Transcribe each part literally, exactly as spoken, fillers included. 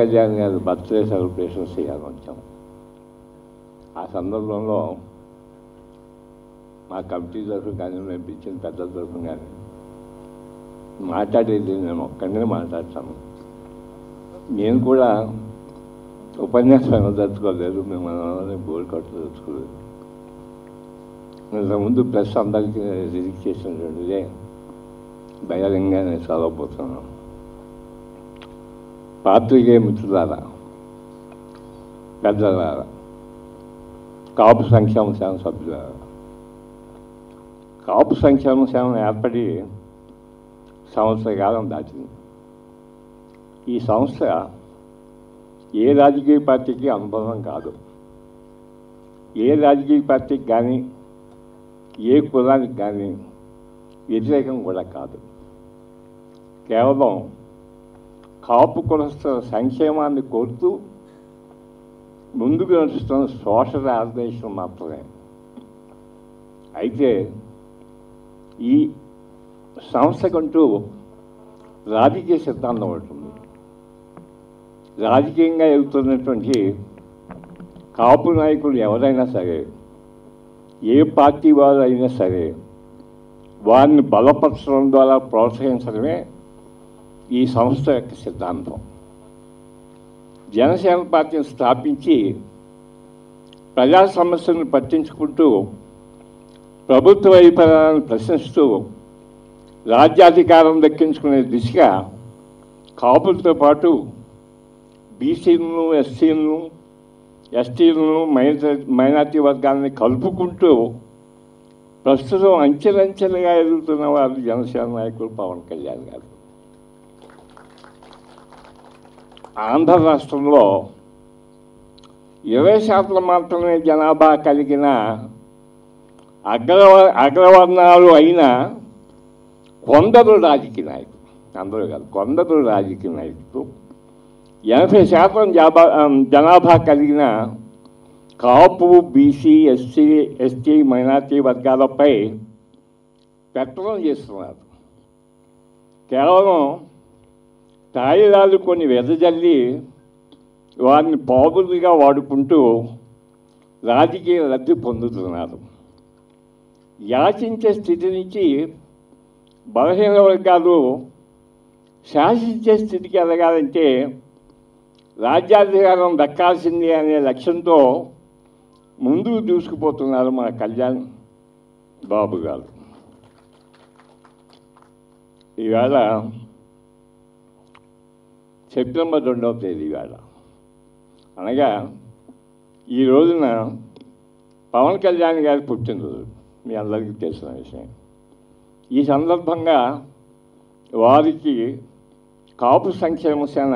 Kalyan birthday celebrations ఇలాగ వచ్చాం. ఆ సందర్భంలో మా కమిటీ తరఫు కానీ మేము పిలిచిన పెద్దల తరఫున కానీ మాట్లాడేది నేను ఒక్కనే మాట్లాడతాను. నేను కూడా ఉపన్యాసం ఏమదలుచుకోలేదు, మేము అందరినీ బోర్డు కట్టదలుచుకోలేదు. ఇంతకుముందు ప్రెస్ అందరికీ రిలీజ్ చేసినటువంటిదే బహిరంగంగా నేను చదవబోతున్నాను. పాత్రికేయ మిత్రులారా, పెద్దలారా, కాపు సంక్షేమ సేవ సభ్యులారా, కాపు సంక్షేమ సేవ ఏర్పడి సంవత్సర కాలం దాటింది. ఈ సంస్థ ఏ రాజకీయ పార్టీకి అనుబంధం కాదు. ఏ రాజకీయ పార్టీకి కానీ ఏ కులానికి కానీ వ్యతిరేకం కూడా కాదు. కేవలం కాపు కులస్తుల సంక్షేమాన్ని కోరుతూ ముందుకు నడుస్తున్న సోషల్ ఆర్గనైజేషన్ మాత్రమే. అయితే ఈ సంస్థకంటూ రాజకీయ సిద్ధాంతం ఉంటుంది. రాజకీయంగా ఎదుగుతున్నటువంటి కాపు నాయకులు ఎవరైనా సరే, ఏ పార్టీ వారు అయినా సరే, వారిని బలపరచడం ద్వారా ప్రోత్సహించడమే ఈ సంస్థ యొక్క సిద్ధాంతం. జనసేన పార్టీని స్థాపించి ప్రజా సమస్యలను పట్టించుకుంటూ, ప్రభుత్వ వైఫల్యాలను ప్రశ్నిస్తూ, రాజ్యాధికారం దక్కించుకునే దిశగా కాపులతో పాటు బీసీలను, ఎస్సీలను, ఎస్టీలను, మైనార్టీ వర్గాలని కలుపుకుంటూ ప్రస్తుతం అంచెలంచెలుగా ఎదుగుతున్న వారు జనసేన నాయకులు పవన్ కళ్యాణ్ గారు. ఆంధ్ర రాష్ట్రంలో ఇరవై శాతం మాత్రమే జనాభా కలిగిన అగ్ర అగ్రవర్ణాలు అయిన కొందరు రాజకీయ నాయకులు, అందరూ కాదు, కొందరు రాజకీయ నాయకులు ఎనభై శాతం జాబా జనాభా కలిగిన Kapu, BC, SC, ST, minority వర్గాలపై పెట్టడం చేస్తున్నారు. కేవలం తాయిలాలు కొన్ని వెదజల్లి వారిని పాపులుగా వాడుకుంటూ రాజకీయ లబ్ధి పొందుతున్నారు. యాచించే స్థితి నుంచి బలహీన వర్గాలు శాసించే స్థితికి ఎదగాలంటే రాజ్యాధికారం దక్కాల్సింది అనే లక్ష్యంతో ముందుకు దూసుకుపోతున్నారు మన కళ్యాణ్ బాబు గారు. ఈవేళ సెప్టెంబర్ రెండవ తేదీ వేళ అనగా ఈ రోజున పవన్ కళ్యాణ్ గారి పుట్టినరోజు, మీ అందరికీ తెలిసిన విషయం. ఈ సందర్భంగా వారికి కాపు సంక్షేమ సేన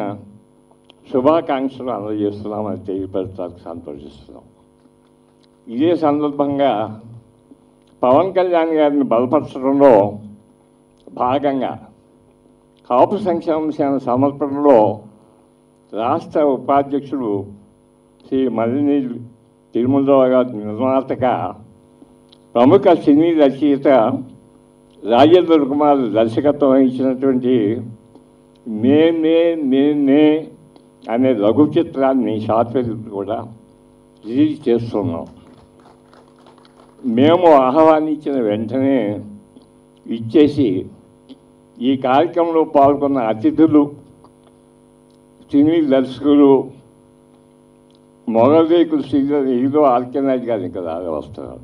శుభాకాంక్షలు అందజేస్తున్నామని తెలియపరచడానికి సంతోషిస్తున్నాం. ఇదే సందర్భంగా పవన్ కళ్యాణ్ గారిని బలపరచడంలో భాగంగా కాపు సంక్షేమ సేన సమర్పణలో రాష్ట్ర ఉపాధ్యక్షుడు శ్రీ మల్లిని తిరుమలరావు గారి నిర్మాతగా ప్రముఖ సినీ రచయిత రాజేంద్ర కుమార్ దర్శకత్వం వహించినటువంటి మే మే మే మే అనే లఘు చిత్రాన్ని షార్ట్ఫిల్మ్ కూడా రిలీజ్ చేస్తున్నాం. మేము ఆహ్వానించిన వెంటనే ఇచ్చేసి ఈ కార్యక్రమంలో పాల్గొన్న అతిథులు, సినీ దర్శకులు, మొగరేకులు శ్రీధర్ హీరో ఆర్కెనాజ్ గారు ఇంకా రాగా వస్తున్నారు,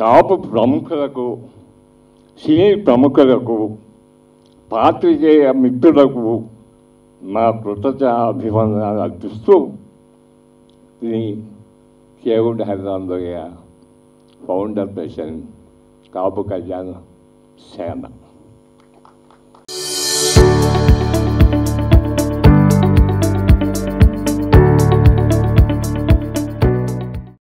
కాపు ప్రముఖులకు, సినీ ప్రముఖులకు, పాత్రికేయ మిత్రులకు మా కృతజ్ఞ అభివందనాలు అర్పిస్తూ శ్రీ కేవుడు హరిరాందయ్య ఫౌండర్ ప్రెసిడెంట్ కాపు కళ్యాణ సేన.